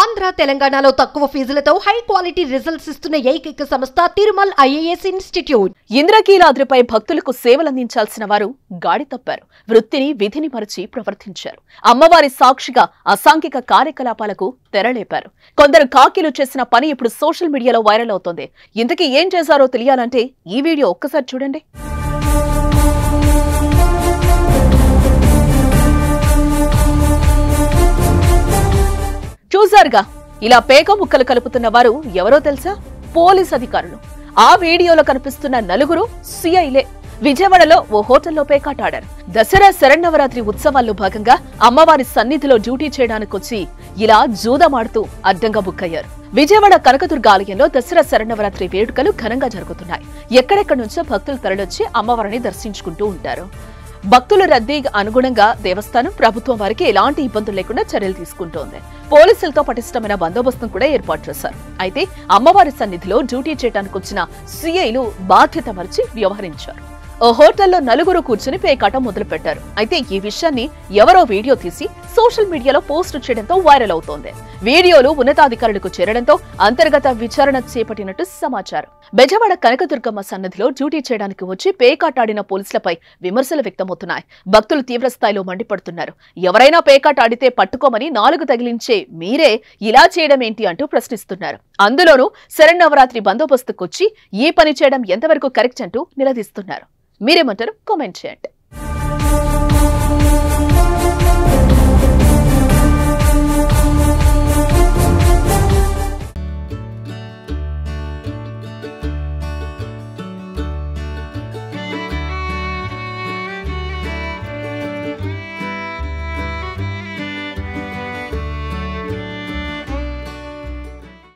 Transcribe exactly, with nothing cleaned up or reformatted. Andhra Telangana Taku Fizlato, high quality results is to Nayak Samasta Tirumal I A S Institute. Indra Kiladripai Bhaktulaku Sevalan in Chalsinavaru, Gaditaper, Vrutini, Vithini Parchi, Pravartincher, Amavari Sakshika, Asankika Karikalapalaku, Teraleper, Kondar Kakilu Chesna Pani, social media viral Otonde, Yindaki Yenchesaro Tilianante, E video Okasa Chudende. చూసారుగా ఇలా పేక ముక్కలు కలుపుతున్న వారు ఎవరో తెలుసా police అధికారులు ఆ వీడియోలో కనిపిస్తున్న నలుగురు సిఐలే విజయవాడలో ఓ హోటల్లో పేకాటాడారు దసరా శరణవరాత్రి ఉత్సవాల్లో భాగంగా అమ్మవారి సన్నిధిలో డ్యూటీ చేయడానికి వచ్చి ఇలా జూదమాడుతూ అడ్డంగా బుక్కయ్యారు విజయవాడ కనకదుర్గ ఆలయంలో దసరా శరణవరాత్రి వేడుకలు ఘనంగా జరుగుతున్నాయి ఎక్కడెక్కడ నుంచో భక్తులు తరలివచ్చి అమ్మవారిని దర్శించుకుంటూ ఉంటారు భక్తుల రద్దీకి అనుగుణంగా దేవస్థానం ప్రభుత్వం వారికి ఎలాంటి ఇబ్బందులు లేకుండా చర్యలు తీసుకుంటోంది పోలీసులతో పటిష్టమైన బందోబస్తును కూడా ఏర్పాటు చేశారు అయితే అమ్మవారి సన్నిధిలో డ్యూటీ చేయడానికి వచ్చిన సిఐలు బాధ్యత మరిచి వ్యవహరించారు ఓ హోటల్లో నలుగురు కూర్చుని పేకాట మొదలుపెట్టారు అయితే ఈ విషయాన్ని ఎవరో వీడియో తీసి సోషల్ మీడియాలో పోస్ట్ చేయడంతో వైరల్ అవుతోంది వీడియోలు ఉన్నతాధికారులకు చేరడంతో అంతర్గత విచారణ చేపట్టినట్టు సమాచారం బెజవాడ కనకదుర్గమ్మ సన్నిధిలో డ్యూటీ చేయడానికి వచ్చి పేకాటాడిన పోలీసులపై విమర్శలు వ్యక్తమవుతున్నాయి భక్తులు తీవ్రస్థాయిలో మండిపడుతున్నారు ఎవరైనా పేకాటాడితే పట్టుకోమని నాలుగు తగిలించే మీరే ఇలా చేయడం ఏంటి అంటూ ప్రశ్నిస్తున్నారు అందులోనూ శరణవరాత్రి బందోబస్తుకొచ్చి ఈ పని చేయడం ఎంతవరకు కరెక్ట్ అంటూ నిలదీస్తున్నారు మీరేమంటారు కామెంట్ చేయండి